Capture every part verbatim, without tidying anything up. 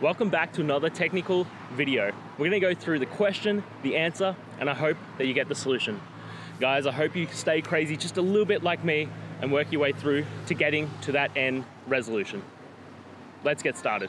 Welcome back to another technical video. We're gonna go through the question, the answer, and I hope that you get the solution. Guys, I hope you stay crazy just a little bit like me and work your way through to getting to that end resolution. Let's get started.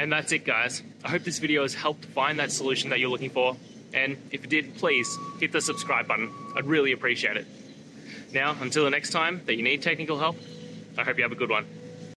And that's it, guys. I hope this video has helped find that solution that you're looking for. And if it did, please hit the subscribe button. I'd really appreciate it. Now, until the next time that you need technical help, I hope you have a good one.